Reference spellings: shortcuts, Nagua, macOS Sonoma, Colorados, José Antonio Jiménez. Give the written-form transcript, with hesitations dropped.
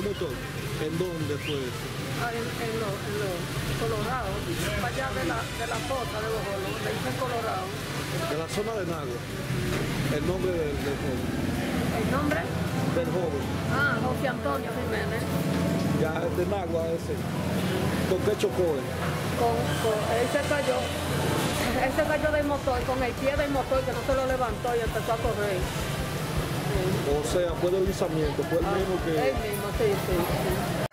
un motor. ¿En dónde fue eso? Ah, en los Colorados, allá de la costa de los Colorados, en Colorado. De la zona de Nagua. El nombre del joven. ¿El nombre? Del joven. Ah, José Antonio Jiménez. Ya es de Nagua ese. ¿Con qué chocó él? Él se cayó. Él se cayó del motor, con el pie del motor que no se lo levantó y empezó a correr. Sí. O sea, fue deslizamiento, fue el mismo que... El mismo, sí.